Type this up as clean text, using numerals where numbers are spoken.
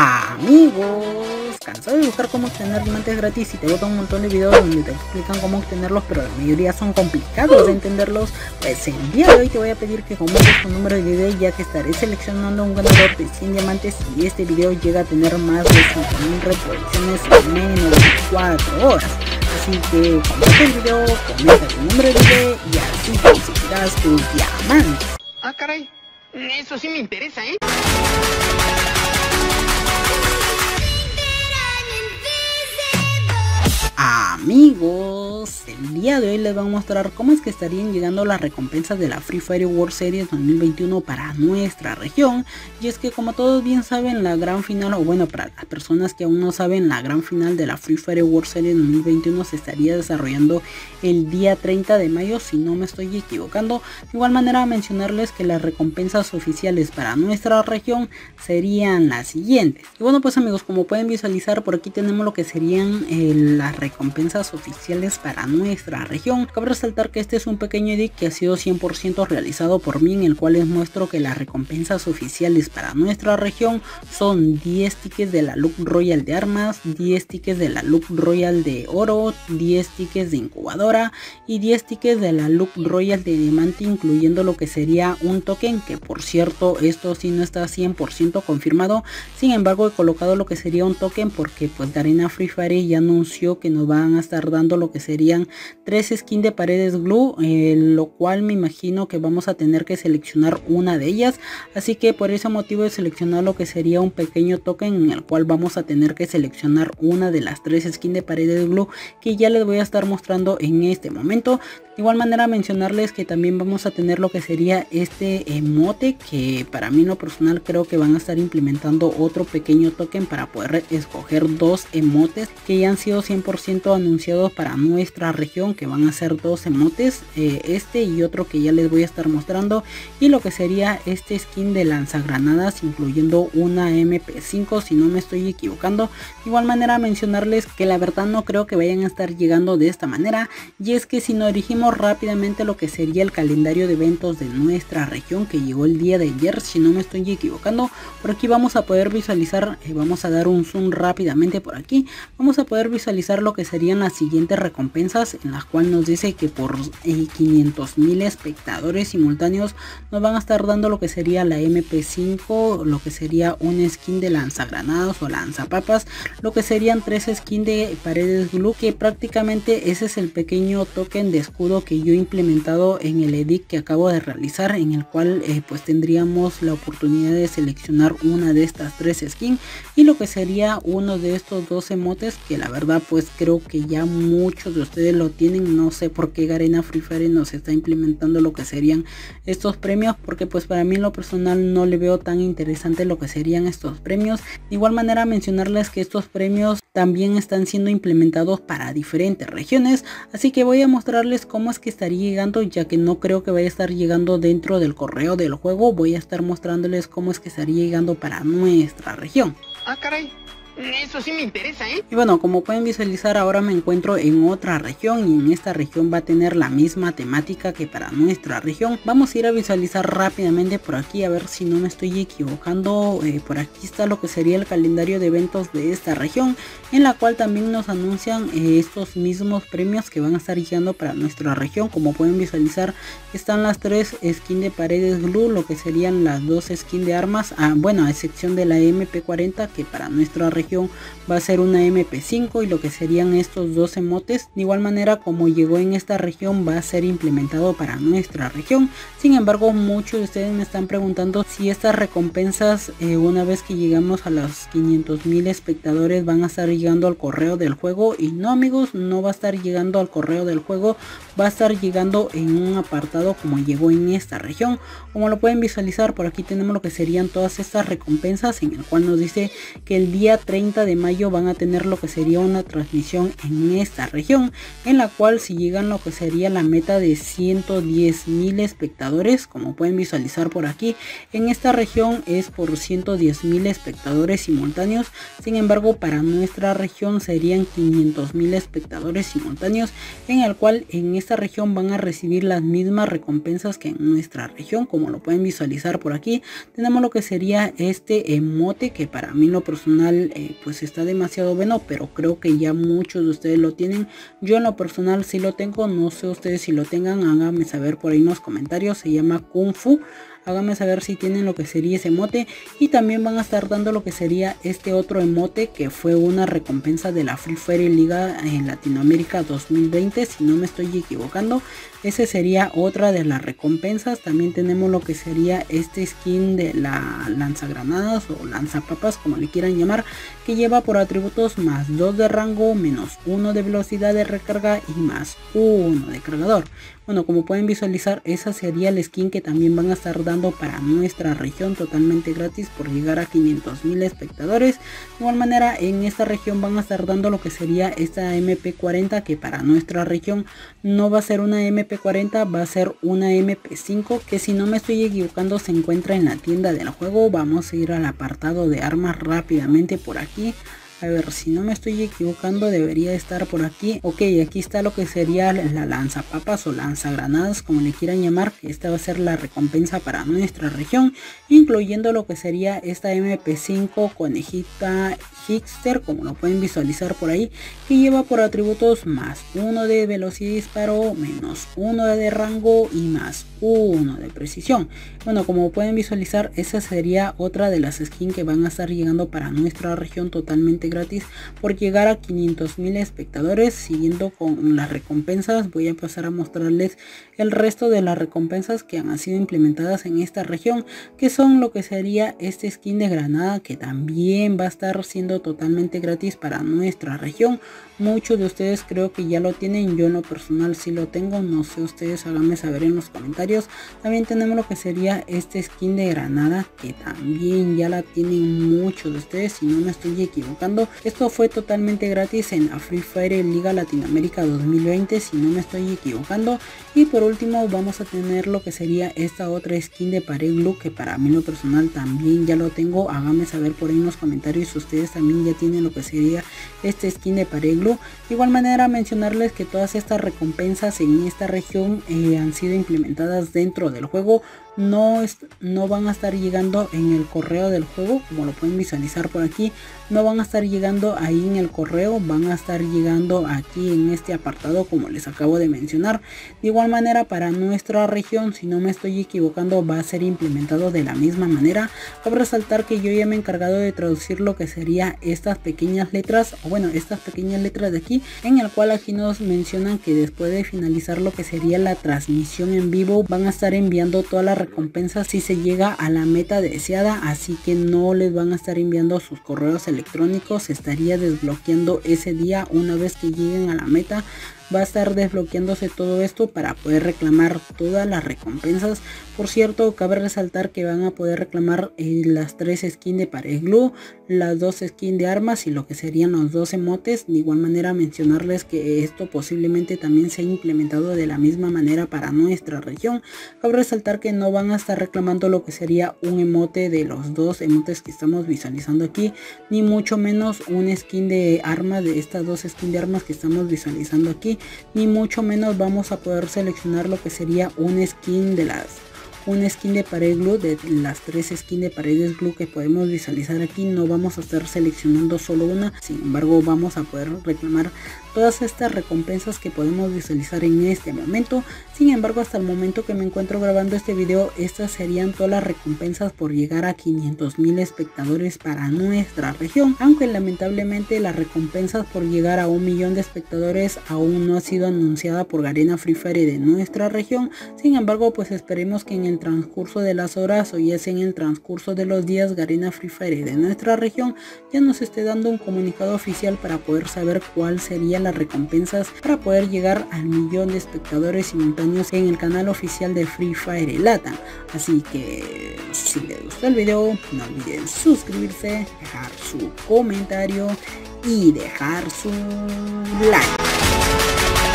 Amigos, cansado de buscar cómo obtener diamantes gratis y te botan un montón de videos donde te explican cómo obtenerlos, pero la mayoría son complicados de entenderlos. Pues el día de hoy te voy a pedir que comentes tu número de video, ya que estaré seleccionando un ganador de 100 diamantes y este video llega a tener más de 5000 reproducciones en menos de 4 horas. Así que comparte el video, comenta tu número de video y así conseguirás tus diamantes. Ah, caray, eso sí me interesa, ¿eh? Amigos, el día de hoy les voy a mostrar cómo es que estarían llegando las recompensas de la Free Fire World Series 2021 para nuestra región. Y es que, como todos bien saben, la gran final, o bueno, para las personas que aún no saben, la gran final de la Free Fire World Series 2021 se estaría desarrollando el día 30 de mayo, si no me estoy equivocando. De igual manera, mencionarles que las recompensas oficiales para nuestra región serían las siguientes. Y bueno, pues amigos, como pueden visualizar, por aquí tenemos lo que serían las recompensas oficiales para nuestra región. Cabe resaltar que este es un pequeño edit que ha sido 100% realizado por mí, en el cual les muestro que las recompensas oficiales para nuestra región son 10 tickets de la Luck Royal de armas, 10 tickets de la Luck Royal de oro, 10 tickets de incubadora y 10 tickets de la Luck Royal de diamante, incluyendo lo que sería un token, que por cierto esto sí no está 100% confirmado. Sin embargo, he colocado lo que sería un token porque pues Garena Free Fire ya anunció que nos van a estar dando lo que serían 3 skins de paredes glue, lo cual me imagino que vamos a tener que seleccionar una de ellas. Así que por ese motivo he seleccionado lo que sería un pequeño token, en el cual vamos a tener que seleccionar una de las 3 skins de paredes glue que ya les voy a estar mostrando en este momento. De igual manera, mencionarles que también vamos a tener lo que sería este emote, que para mí en lo personal creo que van a estar implementando otro pequeño token para poder escoger 2 emotes que ya han sido 100% anunciados para nuestra región, que van a ser 2 emotes, este y otro que ya les voy a estar mostrando, y lo que sería este skin de lanzagranadas, incluyendo una MP5 si no me estoy equivocando. De igual manera, mencionarles que la verdad no creo que vayan a estar llegando de esta manera, y es que si no dirigimos rápidamente lo que sería el calendario de eventos de nuestra región, que llegó el día de ayer si no me estoy equivocando. Por aquí vamos a poder visualizar, vamos a dar un zoom rápidamente, por aquí vamos a poder visualizar lo que serían las siguientes recompensas, en las cuales nos dice que por 500.000 espectadores simultáneos nos van a estar dando lo que sería la MP5, lo que sería un skin de lanzagranadas o lanzapapas, lo que serían 3 skins de paredes glue, que prácticamente ese es el pequeño token de escudo que yo he implementado en el edit que acabo de realizar, en el cual pues tendríamos la oportunidad de seleccionar una de estas 3 skins y lo que sería uno de estos 2 emotes, que la verdad pues creo que ya muchos de ustedes lo tienen. No sé por qué Garena Free Fire nos está implementando lo que serían estos premios, porque pues para mí en lo personal no le veo tan interesante lo que serían estos premios. De igual manera, mencionarles que estos premios también están siendo implementados para diferentes regiones, así que voy a mostrarles cómo es que estaría llegando, ya que no creo que vaya a estar llegando dentro del correo del juego. Voy a estar mostrándoles cómo es que estaría llegando para nuestra región. Ah, caray, eso sí me interesa, ¿eh? Y bueno, como pueden visualizar, ahora me encuentro en otra región, y en esta región va a tener la misma temática que para nuestra región. Vamos a ir a visualizar rápidamente por aquí, a ver si no me estoy equivocando. Por aquí está lo que sería el calendario de eventos de esta región, en la cual también nos anuncian estos mismos premios que van a estar llegando para nuestra región. Como pueden visualizar, están las 3 skins de paredes glue, lo que serían las 2 skins de armas, bueno, a excepción de la MP40, que para nuestra región va a ser una MP5, y lo que serían estos 2 emotes. De igual manera, como llegó en esta región, va a ser implementado para nuestra región. Sin embargo, muchos de ustedes me están preguntando si estas recompensas, una vez que llegamos a los 500.000 espectadores, van a estar llegando al correo del juego. Y no, amigos, no va a estar llegando al correo del juego, va a estar llegando en un apartado como llegó en esta región. Como lo pueden visualizar, por aquí tenemos lo que serían todas estas recompensas, en el cual nos dice que el día 30 30 de mayo van a tener lo que sería una transmisión en esta región, en la cual si llegan lo que sería la meta de 110.000 espectadores, como pueden visualizar por aquí, en esta región es por 110.000 espectadores simultáneos. Sin embargo, para nuestra región serían 500.000 espectadores simultáneos, en el cual en esta región van a recibir las mismas recompensas que en nuestra región, como lo pueden visualizar por aquí. Tenemos lo que sería este emote, que para mí lo personal pues está demasiado bueno, pero creo que ya muchos de ustedes lo tienen. Yo en lo personal sí lo tengo, no sé ustedes si lo tengan, háganme saber por ahí en los comentarios. Se llama Kung Fu, háganme saber si tienen lo que sería ese emote. Y también van a estar dando lo que sería este otro emote, que fue una recompensa de la Free Fire Liga en Latinoamérica 2020, si no me estoy equivocando. Ese sería otra de las recompensas. También tenemos lo que sería este skin de la lanzagranadas o lanzapapas, como le quieran llamar, que lleva por atributos más 2 de rango, menos 1 de velocidad de recarga y más 1 de cargador. Bueno, como pueden visualizar, esa sería el skin que también van a estar dando para nuestra región totalmente gratis por llegar a 500.000 espectadores. De igual manera, en esta región van a estar dando lo que sería esta MP40, que para nuestra región no va a ser una MP40, va a ser una MP5, que si no me estoy equivocando se encuentra en la tienda del juego. Vamos a ir al apartado de armas rápidamente por aquí. A ver, si no me estoy equivocando, debería estar por aquí. Ok, aquí está lo que sería la lanzapapas o lanzagranadas, como le quieran llamar. Esta va a ser la recompensa para nuestra región, incluyendo lo que sería esta MP5 conejita Hipster, como lo pueden visualizar por ahí, que lleva por atributos más 1 de velocidad de disparo, menos 1 de rango y más 1 de precisión. Bueno, como pueden visualizar, esa sería otra de las skins que van a estar llegando para nuestra región totalmente gratis por llegar a 500.000 espectadores. Siguiendo con las recompensas, voy a pasar a mostrarles el resto de las recompensas que han sido implementadas en esta región, que son lo que sería este skin de granada, que también va a estar siendo totalmente gratis para nuestra región. Muchos de ustedes creo que ya lo tienen, yo en lo personal sí lo tengo, no sé ustedes, háganme saber en los comentarios. También tenemos lo que sería este skin de granada, que también ya la tienen muchos de ustedes, si no me estoy equivocando. Esto fue totalmente gratis en la Free Fire Liga Latinoamérica 2020, si no me estoy equivocando. Y por último vamos a tener lo que sería esta otra skin de pared glue, que para mí lo personal también ya lo tengo. Háganme saber por ahí en los comentarios si ustedes también ya tienen lo que sería este skin de pared glue. De igual manera, mencionarles que todas estas recompensas en esta región han sido implementadas dentro del juego. No van a estar llegando en el correo del juego, como lo pueden visualizar por aquí. No van a estar llegando ahí en el correo, van a estar llegando aquí en este apartado, como les acabo de mencionar. De igual manera, para nuestra región, si no me estoy equivocando, va a ser implementado de la misma manera. Cabe resaltar que yo ya me he encargado de traducir lo que sería estas pequeñas letras, o bueno, estas pequeñas letras de aquí, en el cual aquí nos mencionan que después de finalizar lo que sería la transmisión en vivo, van a estar enviando todas las recompensas si se llega a la meta deseada. Así que no les van a estar enviando sus correos electrónicos, se estaría desbloqueando ese día. Una vez que lleguen a la meta, va a estar desbloqueándose todo esto para poder reclamar todas las recompensas. Por cierto, cabe resaltar que van a poder reclamar las 3 skins de pared glue, las 2 skins de armas y lo que serían los 2 emotes. De igual manera, mencionarles que esto posiblemente también se ha implementado de la misma manera para nuestra región. Cabe resaltar que no van a estar reclamando lo que sería un emote de los 2 emotes que estamos visualizando aquí, ni mucho menos un skin de arma de estas 2 skins de armas que estamos visualizando aquí, ni mucho menos vamos a poder seleccionar lo que sería un skin de pared glue de las 3 skins de paredes glue que podemos visualizar aquí. No vamos a estar seleccionando solo una, sin embargo vamos a poder reclamar todas estas recompensas que podemos visualizar en este momento. Sin embargo, hasta el momento que me encuentro grabando este video, estas serían todas las recompensas por llegar a 500.000 espectadores para nuestra región, aunque lamentablemente las recompensas por llegar a 1.000.000 de espectadores aún no ha sido anunciada por Garena Free Fire de nuestra región. Sin embargo, pues esperemos que en el el transcurso de las horas o ya sea en el transcurso de los días, Garena Free Fire de nuestra región ya nos esté dando un comunicado oficial para poder saber cuál serían las recompensas para poder llegar al 1.000.000 de espectadores simultáneos en el canal oficial de Free Fire LATAM. Así que si les gustó el video, no olviden suscribirse, dejar su comentario y dejar su like.